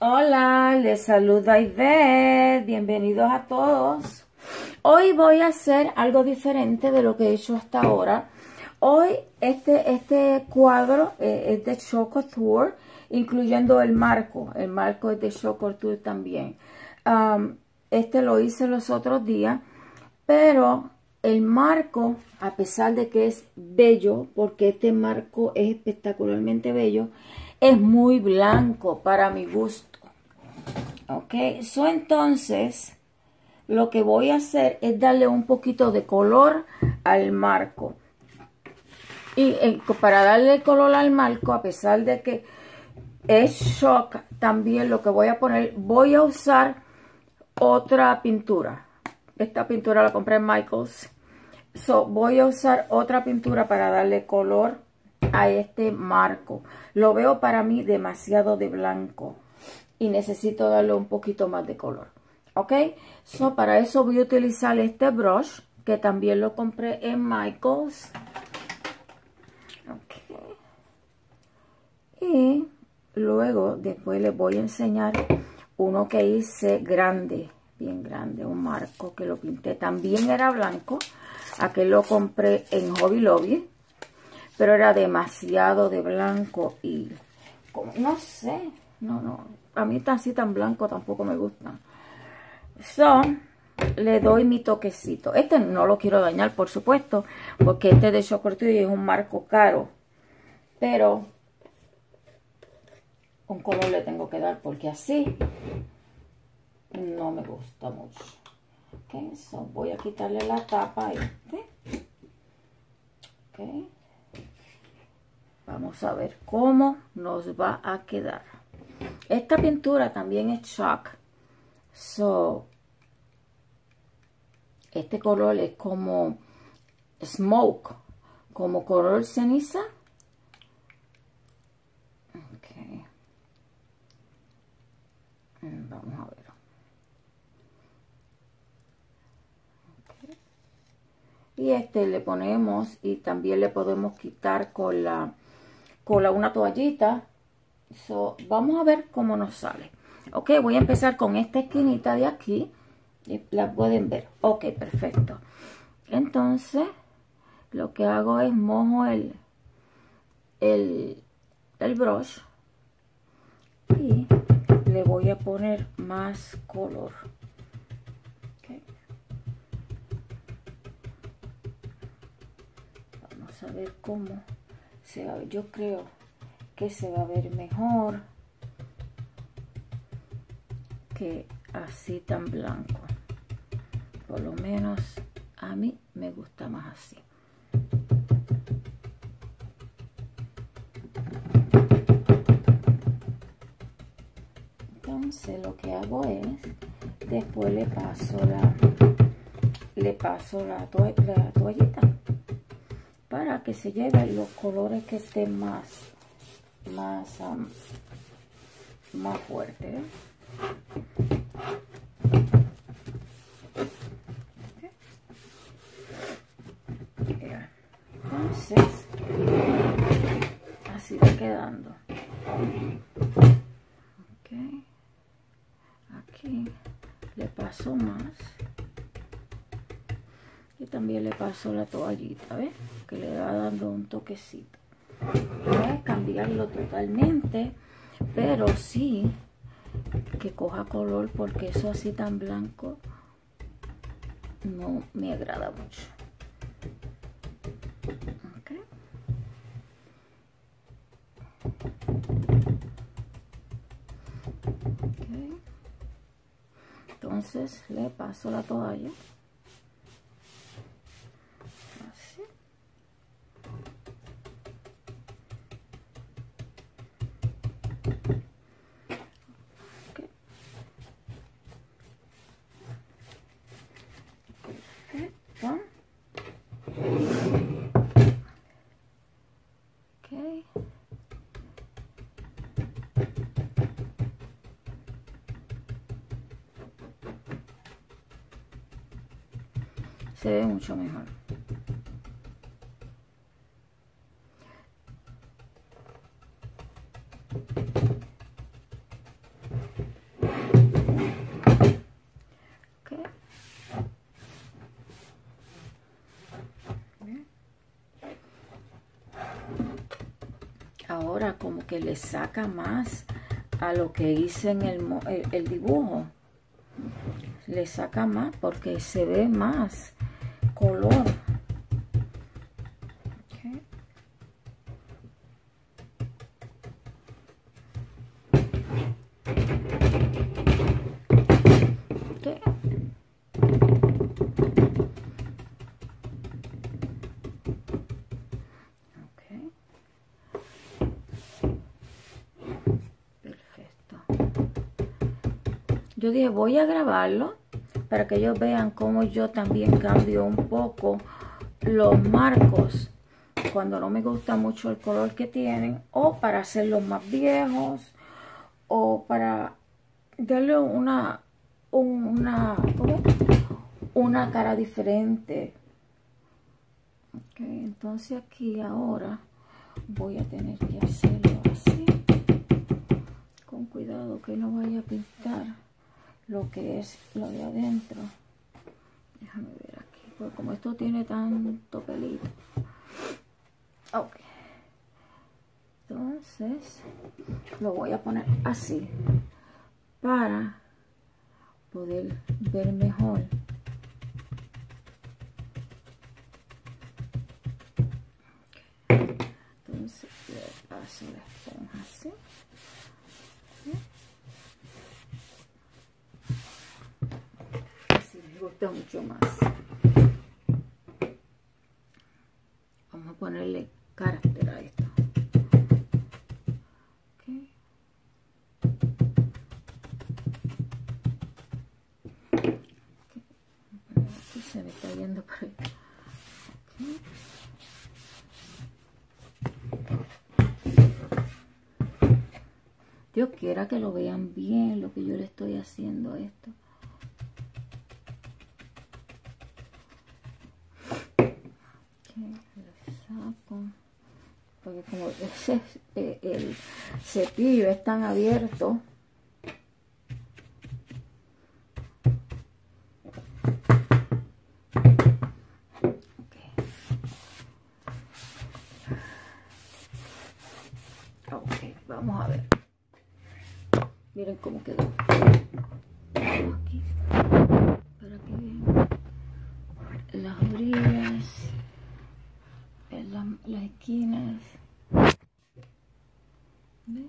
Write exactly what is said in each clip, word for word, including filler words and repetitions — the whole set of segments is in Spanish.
Hola, les saluda Ivette, bienvenidos a todos. Hoy voy a hacer algo diferente de lo que he hecho hasta ahora. Hoy este, este cuadro eh, es de Chocotour, incluyendo el marco. El marco es de Chocotour también. Um, este lo hice los otros días, pero el marco, a pesar de que es bello, porque este marco es espectacularmente bello, es muy blanco para mi gusto. Ok, so entonces lo que voy a hacer es darle un poquito de color al marco. Y eh, para darle color al marco, a pesar de que es choc, también lo que voy a poner, voy a usar otra pintura. Esta pintura la compré en Michaels. So, voy a usar otra pintura para darle color a este marco. Lo veo para mí demasiado de blanco y necesito darle un poquito más de color. Ok, so para eso voy a utilizar este brush que también lo compré en Michaels. Okay. Y luego después les voy a enseñar uno que hice grande, bien grande, un marco que lo pinté, también era blanco. Aquel lo compré en Hobby Lobby, pero era demasiado de blanco y como, no sé, no, no, a mí tan así tan blanco tampoco me gusta. So, le doy mi toquecito. Este no lo quiero dañar, por supuesto, porque este de Chocotour y es un marco caro, pero un color le tengo que dar porque así no me gusta mucho. Ok, so voy a quitarle la tapa a este. Ok. Vamos a ver cómo nos va a quedar. Esta pintura también es chalk. So, este color es como smoke, como color ceniza. Okay. Vamos a ver. Okay. Y este le ponemos y también le podemos quitar con la... con una toallita. So, vamos a ver cómo nos sale. Ok, voy a empezar con esta esquinita de aquí. La pueden ver. Ok, perfecto. Entonces, lo que hago es mojo el, el, el brush y le voy a poner más color. Okay. Vamos a ver cómo... yo creo que se va a ver mejor que así tan blanco. Por lo menos a mí me gusta más así. Entonces lo que hago es, después le paso la, le paso la, to la toallita, para que se lleven los colores que estén más más um, más fuertes, ¿eh? Okay. Yeah. Entonces así va quedando. Okay. Aquí le paso más y también le paso la toallita, ¿ves? Que le va dando un toquecito. No es cambiarlo totalmente, pero sí que coja color, porque eso así tan blanco no me agrada mucho. Okay. Okay. Entonces le paso la toalla. Se ve mucho mejor. que le saca más a lo que hice en el, el, el dibujo. Le saca más porque se ve más color. Okay. Okay. Yo dije, voy a grabarlo para que ellos vean cómo yo también cambio un poco los marcos cuando no me gusta mucho el color que tienen, o para hacerlos más viejos, o para darle una una, una cara diferente. Okay, entonces aquí ahora voy a tener que hacerlo así, con cuidado que no vaya a pintar lo que es lo de adentro. Déjame ver aquí, porque como esto tiene tanto pelito. Ok, entonces lo voy a poner así para poder ver mejor. Entonces le paso la esponja así. Gusta mucho más. Vamos a ponerle carácter a esto. Okay. Okay. Esto se me está yendo por ahí. Okay. Dios quiera que lo vean bien lo que yo le estoy haciendo a esto. Porque como ese, eh, el cepillo es tan abierto, okay. Okay, vamos a ver, miren cómo quedó aquí, para que vean las orillas, La, las esquinas. ¿Ve?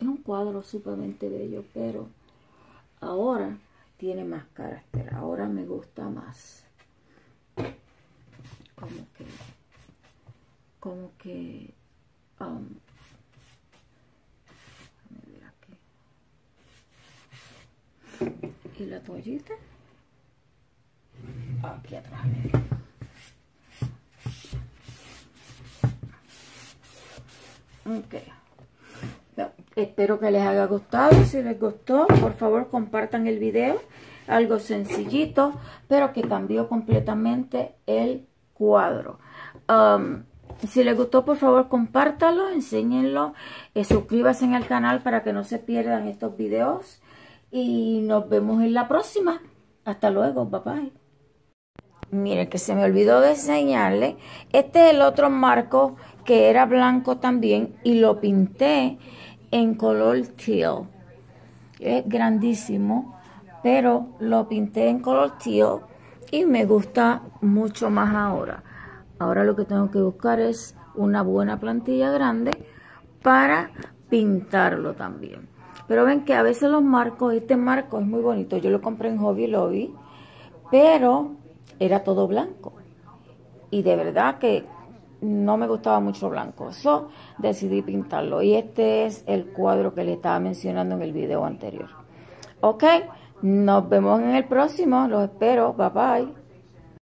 Es un cuadro sumamente bello, pero ahora tiene más carácter, ahora me gusta más, como que como que um, déjame ver aquí. Y la toallita aquí atrás. Ok. No, espero que les haya gustado. Si les gustó, por favor compartan el video. Algo sencillito, pero que cambió completamente el cuadro. Um, si les gustó, por favor compártanlo, enséñenlo. Eh, suscríbanse al canal para que no se pierdan estos videos. Y nos vemos en la próxima. Hasta luego. Bye bye. Miren que se me olvidó de enseñarle. Este es el otro marco que era blanco también y lo pinté en color teal. Es grandísimo, pero lo pinté en color teal y me gusta mucho más ahora. Ahora lo que tengo que buscar es una buena plantilla grande para pintarlo también. Pero ven que a veces los marcos, este marco es muy bonito. Yo lo compré en Hobby Lobby, pero era todo blanco y de verdad que no me gustaba mucho blanco, so decidí pintarlo, y este es el cuadro que le estaba mencionando en el video anterior. Ok, nos vemos en el próximo, los espero, bye bye.